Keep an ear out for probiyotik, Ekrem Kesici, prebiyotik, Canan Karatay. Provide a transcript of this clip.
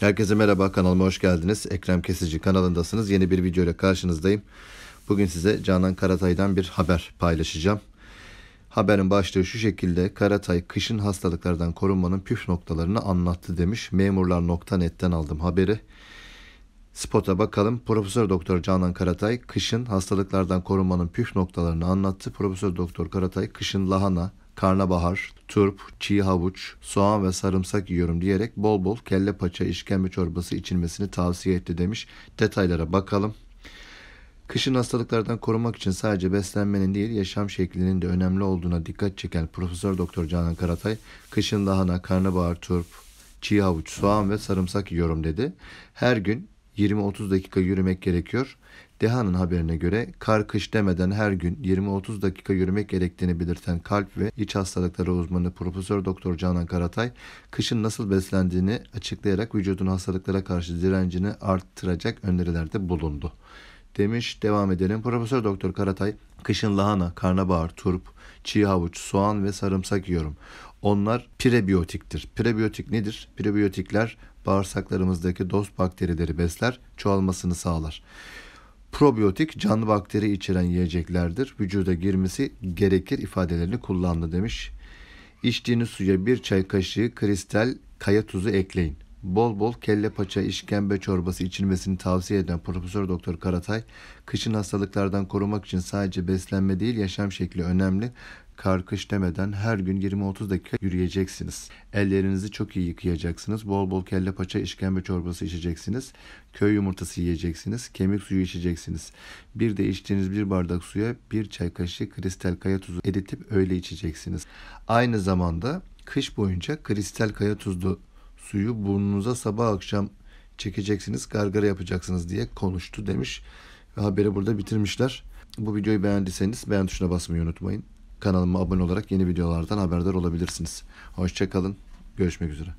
Herkese merhaba, kanalıma hoş geldiniz. Ekrem Kesici kanalındasınız. Yeni bir video ile karşınızdayım. Bugün size Canan Karatay'dan bir haber paylaşacağım. Haberin başlığı şu şekilde: Karatay kışın hastalıklardan korunmanın püf noktalarını anlattı demiş. Memurlar.net'ten aldım haberi. Spota bakalım. Profesör Doktor Canan Karatay kışın hastalıklardan korunmanın püf noktalarını anlattı. Profesör Doktor Karatay kışın lahana, karnabahar, turp, çiğ havuç, soğan ve sarımsak yiyorum diyerek bol bol kelle paça işkembe çorbası içilmesini tavsiye etti demiş. Detaylara bakalım. Kışın hastalıklardan korumak için sadece beslenmenin değil, yaşam şeklinin de önemli olduğuna dikkat çeken Profesör Doktor Canan Karatay, kışın lahana, karnabahar, turp, çiğ havuç, soğan ve sarımsak yiyorum dedi. Her gün 20-30 dakika yürümek gerekiyor. Deha'nın haberine göre kar kış demeden her gün 20-30 dakika yürümek gerektiğini belirten kalp ve iç hastalıkları uzmanı Profesör Doktor Canan Karatay, kışın nasıl beslendiğini açıklayarak vücudun hastalıklara karşı direncini arttıracak önerilerde bulundu demiş. Devam edelim. Profesör Doktor Karatay, kışın lahana, karnabahar, turp, çiğ havuç, soğan ve sarımsak yiyorum. Onlar prebiyotiktir. Prebiyotik nedir? Prebiyotikler bağırsaklarımızdaki dost bakterileri besler, çoğalmasını sağlar. Probiyotik canlı bakteri içeren yiyeceklerdir. Vücuda girmesi gerekir ifadelerini kullandı demiş. İçtiğiniz suya bir çay kaşığı kristal kaya tuzu ekleyin. Bol bol kelle paça işkembe çorbası içilmesini tavsiye eden Profesör Doktor Karatay, kışın hastalıklardan korumak için sadece beslenme değil, yaşam şekli önemli. Kar kış demeden her gün 20-30 dakika yürüyeceksiniz. Ellerinizi çok iyi yıkayacaksınız. Bol bol kelle paça işkembe çorbası içeceksiniz. Köy yumurtası yiyeceksiniz. Kemik suyu içeceksiniz. Bir de içtiğiniz bir bardak suya bir çay kaşığı kristal kaya tuzu eritip öyle içeceksiniz. Aynı zamanda kış boyunca kristal kaya tuzlu suyu burnunuza sabah akşam çekeceksiniz, gargara yapacaksınız diye konuştu demiş. Ve haberi burada bitirmişler. Bu videoyu beğendiyseniz beğen tuşuna basmayı unutmayın. Kanalıma abone olarak yeni videolardan haberdar olabilirsiniz. Hoşça kalın. Görüşmek üzere.